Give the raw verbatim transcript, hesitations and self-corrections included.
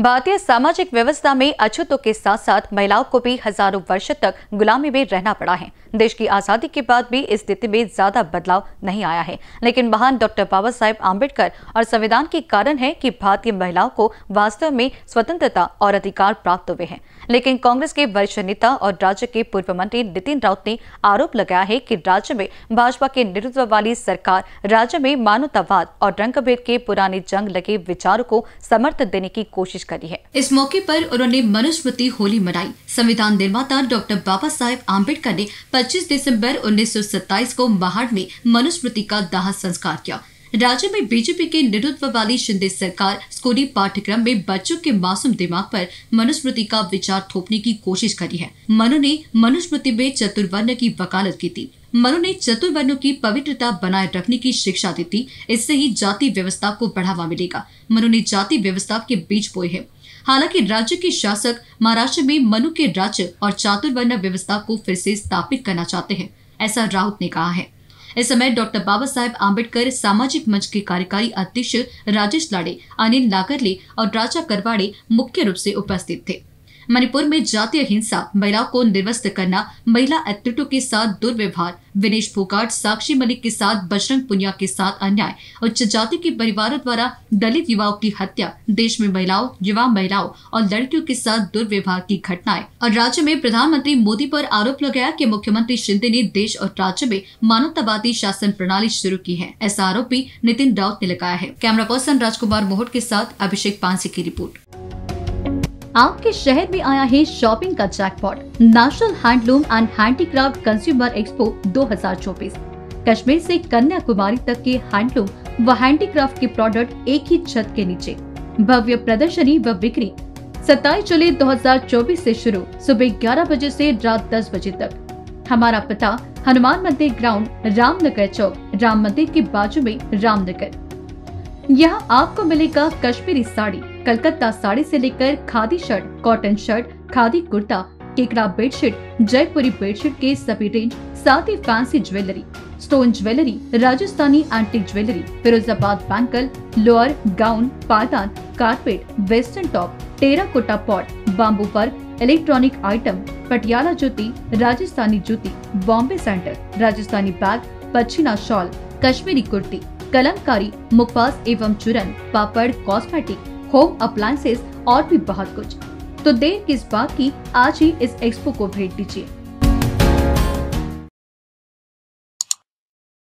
भारतीय सामाजिक व्यवस्था में अछूतों के साथ साथ महिलाओं को भी हजारों वर्षों तक गुलामी में रहना पड़ा है। देश की आजादी के बाद भी इस स्थिति में ज्यादा बदलाव नहीं आया है, लेकिन महान डॉक्टर बाबा साहेब आम्बेडकर और संविधान के कारण है कि भारतीय महिलाओं को वास्तव में स्वतंत्रता और अधिकार प्राप्त हुए हैं। लेकिन कांग्रेस के वरिष्ठ नेता और राज्य के पूर्व मंत्री नितिन राऊत ने आरोप लगाया है कि राज्य में भाजपा के नेतृत्व वाली सरकार राज्य में मानवतावाद और रंगभेद के पुराने जंग लगे विचारों को समर्थन देने की कोशिश करी है। इस मौके पर उन्होंने मनुस्मृति होली मनाई। संविधान निर्माता डॉक्टर बाबा साहेब आम्बेडकर ने पच्चीस दिसंबर उन्नीस सौ सत्ताईस को महाड़ में मनुस्मृति का दाह संस्कार किया। राज्य में बीजेपी के नेतृत्व वाली शिंदे सरकार स्कूली पाठ्यक्रम में बच्चों के मासूम दिमाग पर मनुस्मृति का विचार थोपने की कोशिश करी है। मनु ने मनुस्मृति में चतुर्वर्ण की वकालत की थी। मनु ने चतुर्वर्णों की पवित्रता बनाए रखने की शिक्षा दी थी। इससे ही जाति व्यवस्था को बढ़ावा मिलेगा। मनु ने जाति व्यवस्था के बीज बोए हैं। हालांकि राज्य के शासक महाराष्ट्र में मनु के राज्य और चतुर्वर्ण व्यवस्था को फिर से स्थापित करना चाहते हैं, ऐसा राउत ने कहा है। इस समय डॉक्टर बाबा साहेब आम्बेडकर सामाजिक मंच के कार्यकारी अध्यक्ष राजेश लाडे, अनिल लागरले और राजा करवाड़े मुख्य रूप से उपस्थित थे। मणिपुर में जातीय हिंसा, महिलाओं को निर्वस्त्र करना, महिला एथलीटों के साथ दुर्व्यवहार, विनेश फोगाट, साक्षी मलिक के साथ बजरंग पुनिया के साथ अन्याय, उच्च जाति के परिवारों द्वारा दलित युवाओं की हत्या, देश में महिलाओं, युवा महिलाओं और लड़कियों के साथ दुर्व्यवहार की घटनाएं और राज्य में प्रधानमंत्री मोदी पर आरोप लगाया कि मुख्यमंत्री शिंदे ने देश और राज्य में मानवतावादी शासन प्रणाली शुरू की है, ऐसा आरोप भी नितिन राऊत ने लगाया है। कैमरा पर्सन राजकुमार बहोत के साथ अभिषेक पांचे की रिपोर्ट। आपके शहर में आया है शॉपिंग का jackpot. National handloom and handicraft consumer expo दो हजार चौबीस। कश्मीर से कन्याकुमारी तक के हैंडलूम व हैंडीक्राफ्ट के प्रोडक्ट एक ही छत के नीचे। भव्य प्रदर्शनी व बिक्री सत्ताईस जुलाई दो हजार चौबीस से शुरू, सुबह ग्यारह बजे से रात दस बजे तक। हमारा पता हनुमान मंदिर ग्राउंड, रामनगर चौक, राम मंदिर के बाजू में रामनगर। यहाँ आपको मिलेगा कश्मीरी साड़ी, कलकत्ता साड़ी से लेकर khadi shirt, cotton shirt, khadi kurta, केकड़ा बेडशीट, जयपुरी बेडशीट के सभी रेंज, साथ ही fancy jewellery, stone jewellery, Rajasthani antique jewellery, Firozabad bangle, lower, gown, पायदान, carpet, western top, terracotta pot, bamboo work, electronic item, Patiala jutti, Rajasthani jutti, Bombay sandal, Rajasthani bag, pashmina shawl, Kashmiri kurti, Kalamkari, मुखवास एवं चूरन, पापड़, कॉस्मेटिक, होम अप्लायंसेस और भी बहुत कुछ। तो देर किस बात की, आज ही इस एक्सपो को भेंट दीजिए।